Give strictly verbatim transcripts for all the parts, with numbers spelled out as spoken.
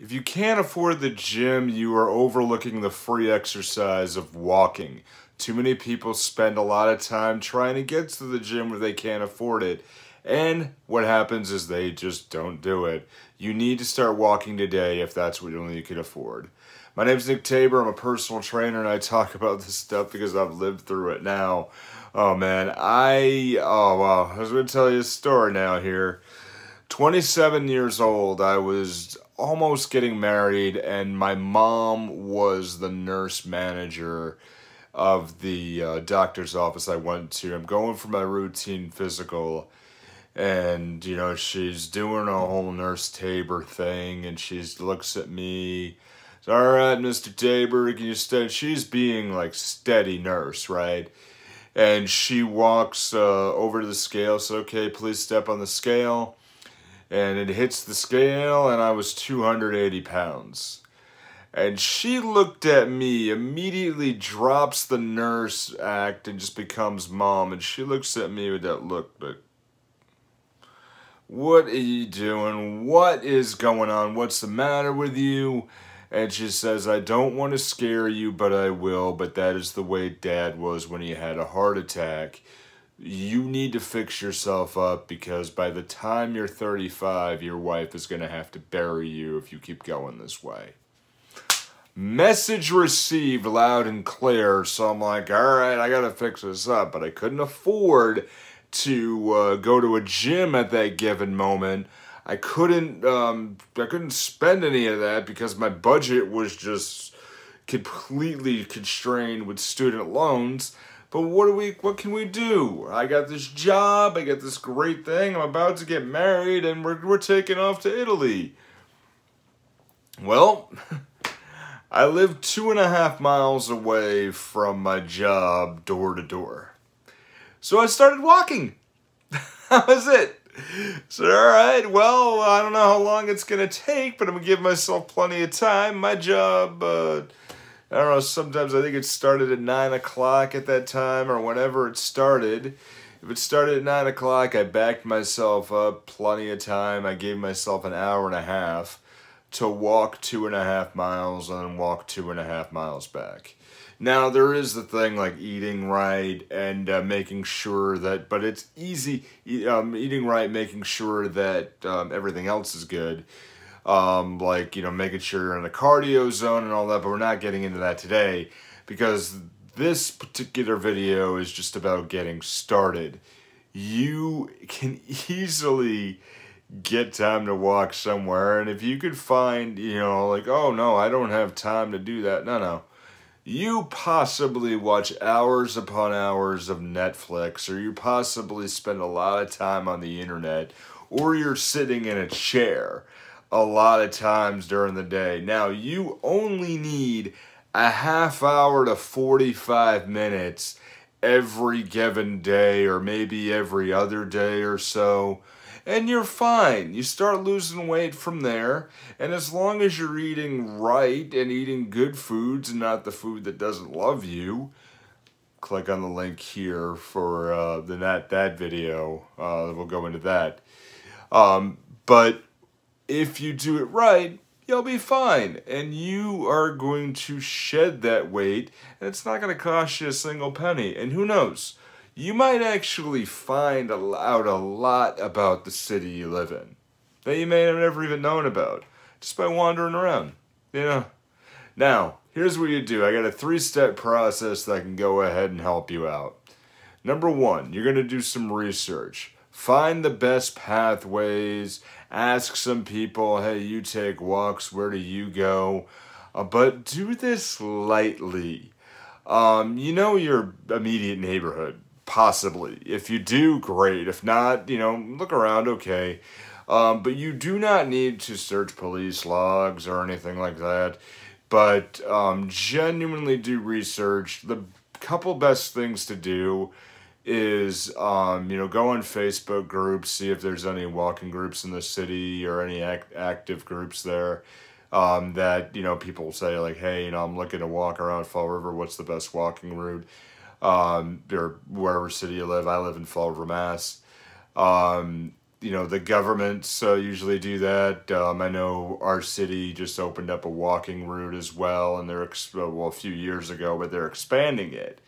If you can't afford the gym, you are overlooking the free exercise of walking. Too many people spend a lot of time trying to get to the gym where they can't afford it. And what happens is they just don't do it. You need to start walking today if that's what only you can afford. My name's Nick Tabor. I'm a personal trainer and I talk about this stuff because I've lived through it now. Oh man, I, oh wow, I was gonna tell you a story now here. twenty-seven years old, I was almost getting married, and my mom was the nurse manager of the uh, doctor's office I went to. I'm going for my routine physical, and you know, she's doing a whole Nurse Tabor thing, and she looks at me, all right, Mister Tabor, can you stay? She's being like steady nurse, right? And she walks uh, over to the scale, so okay, please step on the scale. And it hits the scale, and I was two hundred eighty pounds. And she looked at me, immediately drops the nurse act and just becomes mom. And she looks at me with that look, but what are you doing? What is going on? What's the matter with you? And she says, I don't want to scare you, but I will. But that is the way Dad was when he had a heart attack. You need to fix yourself up, because by the time you're thirty-five, your wife is going to have to bury you if you keep going this way. Message received loud and clear. So I'm like, all right, I got to fix this up. But I couldn't afford to uh, go to a gym at that given moment. I couldn't, um, I couldn't spend any of that because my budget was just completely constrained with student loans. But what do we, what can we do? I got this job, I got this great thing, I'm about to get married, and we're, we're taking off to Italy. Well, I live two and a half miles away from my job, door to door. So I started walking. That was it. So, all right, well, I don't know how long it's going to take, but I'm going to give myself plenty of time. My job, uh... I don't know, sometimes I think it started at nine o'clock at that time, or whenever it started. If it started at nine o'clock, I backed myself up plenty of time. I gave myself an hour and a half to walk two and a half miles and then walk two and a half miles back. Now, there is the thing like eating right and uh, making sure that, but it's easy, um, eating right, making sure that um, everything else is good. Um, like, you know, making sure you're in a cardio zone and all that, but we're not getting into that today because this particular video is just about getting started. You can easily get time to walk somewhere, and if you could find, you know, like, oh no, I don't have time to do that. No, no. You possibly watch hours upon hours of Netflix, or you possibly spend a lot of time on the internet, or you're sitting in a chair a lot of times during the day. Now, you only need a half hour to forty-five minutes every given day, or maybe every other day or so, and you're fine. You start losing weight from there, and as long as you're eating right and eating good foods, and not the food that doesn't love you, click on the link here for uh, the not that video. Uh, we'll go into that. Um, but if you do it right, you'll be fine. And you are going to shed that weight, and it's not going to cost you a single penny. And who knows? You might actually find out a lot about the city you live in that you may have never even known about just by wandering around. You know? Now, here's what you do. I got a three-step process that can go ahead and help you out. Number one, you're going to do some research. Find the best pathways. Ask some people, hey, you take walks, where do you go? Uh, but do this lightly. Um, you know your immediate neighborhood, possibly. If you do, great. If not, you know, look around, okay. Um, but you do not need to search police logs or anything like that. But um, genuinely do research. The couple best things to do is, um, you know, go on Facebook groups, see if there's any walking groups in the city or any act active groups there um, that, you know, people say like, hey, you know, I'm looking to walk around Fall River. What's the best walking route? Um, or wherever city you live. I live in Fall River, Mass. Um, you know, the governments uh, usually do that. Um, I know our city just opened up a walking route as well, and they're, ex well, a few years ago, but they're expanding it.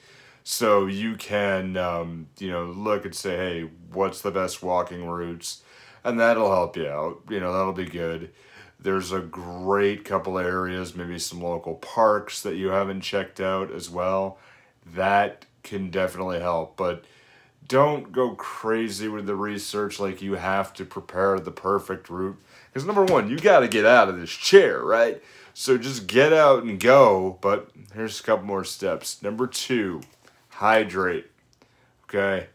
So you can, um, you know, look and say, hey, what's the best walking routes? And that'll help you out. You know, that'll be good. There's a great couple of areas, maybe some local parks that you haven't checked out as well. That can definitely help, but don't go crazy with the research like you have to prepare the perfect route. Because number one, you got to get out of this chair, right? So just get out and go, but here's a couple more steps. Number two, hydrate, okay?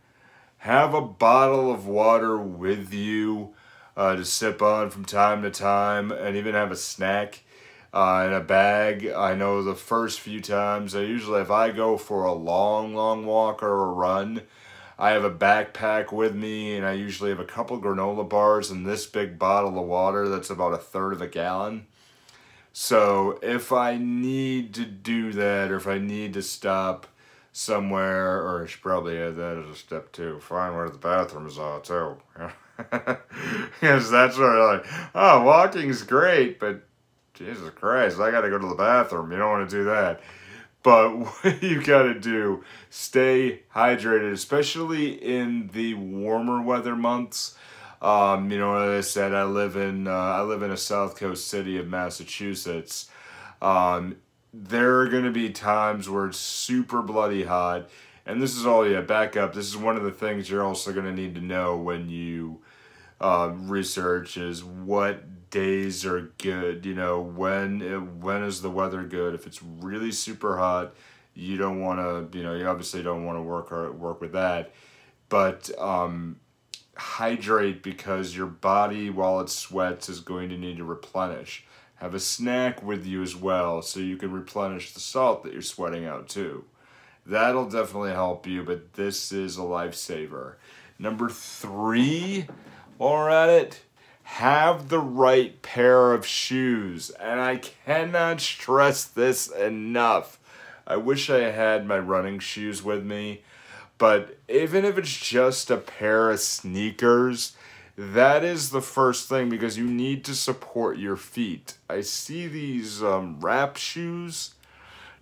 Have a bottle of water with you Uh, to sip on from time to time, and even have a snack uh, in a bag. I know the first few times, I usually, if I go for a long, long walk or a run, I have a backpack with me, and I usually have a couple granola bars and this big bottle of water that's about a third of a gallon. So if I need to do that, or if I need to stop somewhere, or I should probably add that as a step two, find where the bathrooms are too. Because that's where you're like, oh, walking's great, but Jesus Christ, I got to go to the bathroom. You don't want to do that. But what you got to do, stay hydrated, especially in the warmer weather months. Um, you know, as I said, I live in uh, I live in a South Coast city of Massachusetts. Um, there are going to be times where it's super bloody hot. And this is all, yeah, back up. This is one of the things you're also going to need to know when you uh, research is what days are good. You know, when when is the weather good? If it's really super hot, you don't want to, you know, you obviously don't want to work or work with that. But um, hydrate, because your body, while it sweats, is going to need to replenish. Have a snack with you as well, so you can replenish the salt that you're sweating out too. That'll definitely help you, but this is a lifesaver. Number three, while we're at it, have the right pair of shoes. And I cannot stress this enough. I wish I had my running shoes with me, but even if it's just a pair of sneakers, that is the first thing, because you need to support your feet. I see these um, wrap shoes.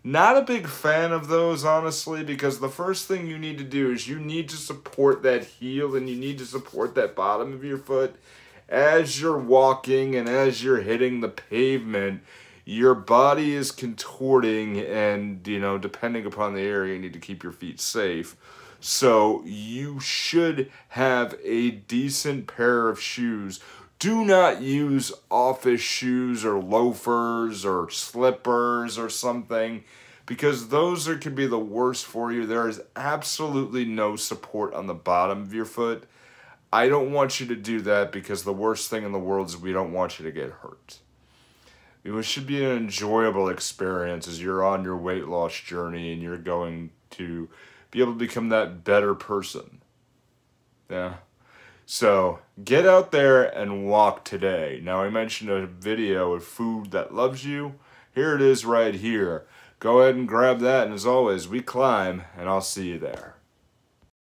Not a big fan of those, honestly, because the first thing you need to do is you need to support that heel, and you need to support that bottom of your foot. As you're walking and as you're hitting the pavement, your body is contorting, and, you know, depending upon the area, you need to keep your feet safe. So you should have a decent pair of shoes. Do not use office shoes or loafers or slippers or something, because those are, can be the worst for you. There is absolutely no support on the bottom of your foot. I don't want you to do that, because the worst thing in the world is we don't want you to get hurt. It should be an enjoyable experience as you're on your weight loss journey, and you're going to be able to become that better person. Yeah. So get out there and walk today. Now, I mentioned a video of food that loves you. Here it is right here. Go ahead and grab that. And as always, we climb, and I'll see you there.